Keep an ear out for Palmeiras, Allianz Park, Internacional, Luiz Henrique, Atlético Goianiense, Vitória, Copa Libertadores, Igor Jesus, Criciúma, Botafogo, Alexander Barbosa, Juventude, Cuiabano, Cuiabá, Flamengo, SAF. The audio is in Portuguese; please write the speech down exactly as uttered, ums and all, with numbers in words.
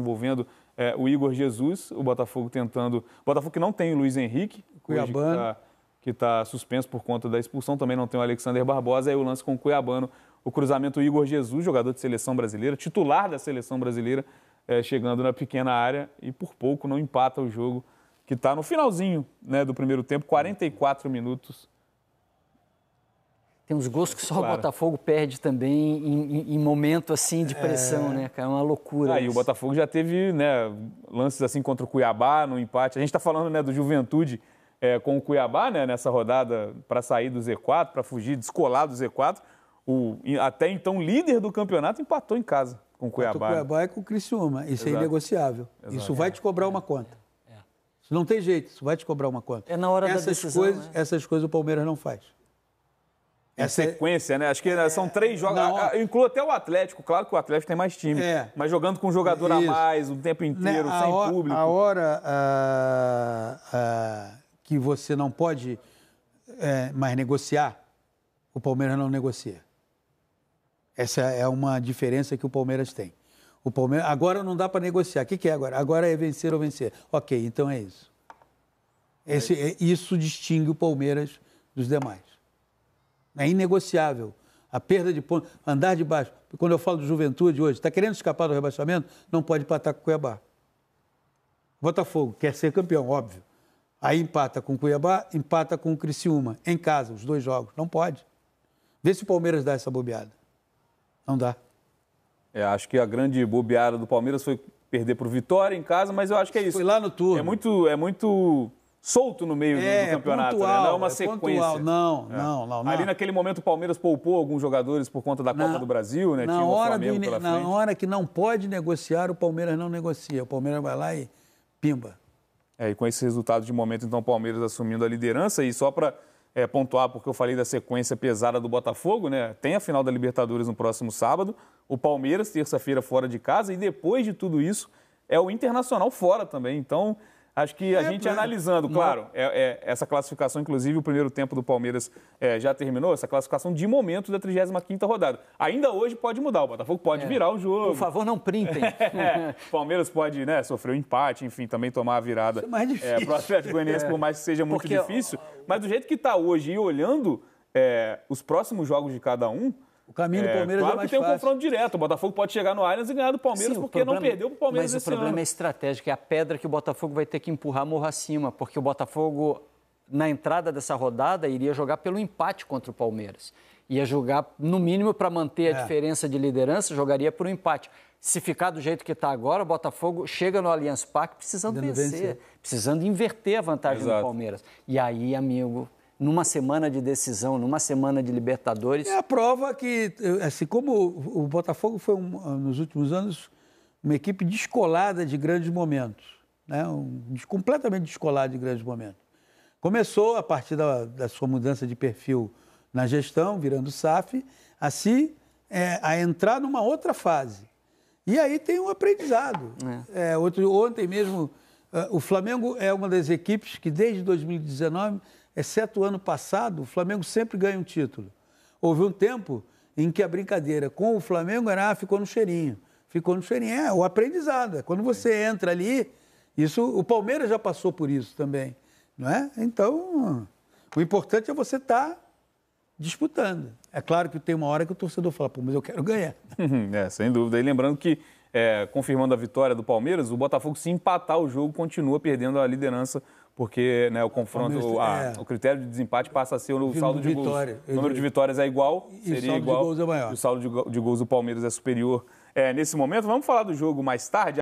envolvendo é, o Igor Jesus, o Botafogo tentando... O Botafogo que não tem o Luiz Henrique, Cuiabano, que está tá suspenso por conta da expulsão, também não tem o Alexander Barbosa, aí o lance com o Cuiabano, o cruzamento Igor Jesus, jogador de seleção brasileira, titular da seleção brasileira, é, chegando na pequena área e por pouco não empata o jogo, que está no finalzinho, né, do primeiro tempo, quarenta e quatro minutos. Tem uns gols que só claro. O Botafogo perde também em, em, em momento assim de pressão, é... né, cara? É uma loucura. Ah, e o Botafogo já teve, né, lances assim contra o Cuiabá no empate. A gente está falando, né, do Juventude é, com o Cuiabá, né, nessa rodada para sair do Z quatro, para fugir, descolar do Z quatro. O até então líder do campeonato empatou em casa com o Cuiabá. O Cuiabá é com o Criciúma. Isso Exato. É inegociável. Exato. Isso vai te cobrar é. uma conta. É. Não tem jeito, isso vai te cobrar uma conta. É na hora essas da decisão, coisas, né? Essas coisas o Palmeiras não faz. É sequência, né? Acho que é, são três jogos. Eu incluo até o Atlético. Claro que o Atlético tem mais time. É, mas jogando com um jogador isso. a mais, o tempo inteiro, né? Sem hora, público. A hora a, a, que você não pode é, mais negociar, o Palmeiras não negocia. Essa é uma diferença que o Palmeiras tem. O Palmeiras, agora não dá para negociar. O que, que é agora? Agora é vencer ou vencer. Ok, então é isso. Esse, é, isso distingue o Palmeiras dos demais. É inegociável. A perda de pontos, andar de baixo. Quando eu falo de Juventude hoje, está querendo escapar do rebaixamento? Não pode empatar com o Cuiabá. Botafogo quer ser campeão, óbvio. Aí empata com o Cuiabá, empata com o Criciúma. Em casa, os dois jogos. Não pode. Vê se o Palmeiras dá essa bobeada. Não dá. É, acho que a grande bobeada do Palmeiras foi perder para o Vitória em casa, mas eu acho que é isso. Foi lá no turno. É muito... É muito... solto no meio é, do campeonato, pontual, né? Não é uma é sequência. Pontual. Não, é. não, não, não. Ali naquele momento o Palmeiras poupou alguns jogadores por conta da Copa na, do Brasil, né? Na, Tinha hora, do, pela na hora que não pode negociar, o Palmeiras não negocia. O Palmeiras vai lá e pimba. É, e com esses resultados de momento, então, o Palmeiras assumindo a liderança. E só para é, pontuar, porque eu falei da sequência pesada do Botafogo, né? Tem a final da Libertadores no próximo sábado, o Palmeiras terça-feira fora de casa e depois de tudo isso é o Internacional fora também. Então... Acho que a é, gente mas... analisando, claro, é, é, essa classificação, inclusive o primeiro tempo do Palmeiras é, já terminou, essa classificação de momento da trigésima quinta rodada. Ainda hoje pode mudar, o Botafogo pode é. virar o jogo. Por favor, não printem. É, o Palmeiras pode, né, sofrer um empate, enfim, também tomar a virada. Isso é mais difícil. É, para o Atlético Goianiense, é. por mais que seja muito Porque... difícil. Mas do jeito que está hoje e olhando é, os próximos jogos de cada um, o caminho do Palmeiras é, claro é mais fácil. Claro que tem um confronto direto. O Botafogo pode chegar no Allianz e ganhar do Palmeiras, Sim, porque problema, não perdeu para o Palmeiras esse ano. Mas o problema ano. é estratégico, é a pedra que o Botafogo vai ter que empurrar morro acima, porque o Botafogo, na entrada dessa rodada, iria jogar pelo empate contra o Palmeiras. Ia jogar, no mínimo, para manter a é. diferença de liderança, jogaria por um empate. Se ficar do jeito que está agora, o Botafogo chega no Allianz Park precisando Dando vencer, vencer, precisando inverter a vantagem Exato. do Palmeiras. E aí, amigo... numa semana de decisão, numa semana de Libertadores... É a prova que, assim, como o Botafogo foi, um, nos últimos anos, uma equipe descolada de grandes momentos, né? um, completamente descolada de grandes momentos. Começou, a partir da, da sua mudança de perfil na gestão, virando S A F, a, se, é, a entrar numa outra fase. E aí tem um aprendizado. É. É, outro, ontem mesmo, o Flamengo é uma das equipes que, desde dois mil e dezenove... exceto o ano passado, o Flamengo sempre ganha um título. Houve um tempo em que a brincadeira com o Flamengo era, ah, ficou no cheirinho. Ficou no cheirinho. É, o aprendizado. É quando você entra ali, isso, o Palmeiras já passou por isso também, não é? Então, o importante é você estar tá disputando. É claro que tem uma hora que o torcedor fala, pô, mas eu quero ganhar. É, sem dúvida. E lembrando que, é, confirmando a vitória do Palmeiras, o Botafogo, se empatar o jogo, continua perdendo a liderança, porque, né, o confronto, o, Palmeiras, a, é. o critério de desempate passa a ser o saldo de Vitória, gols. O número de vitórias é igual, e seria igual. O saldo de gols é maior. O saldo de, de gols do Palmeiras é superior. É, nesse momento, vamos falar do jogo mais tarde.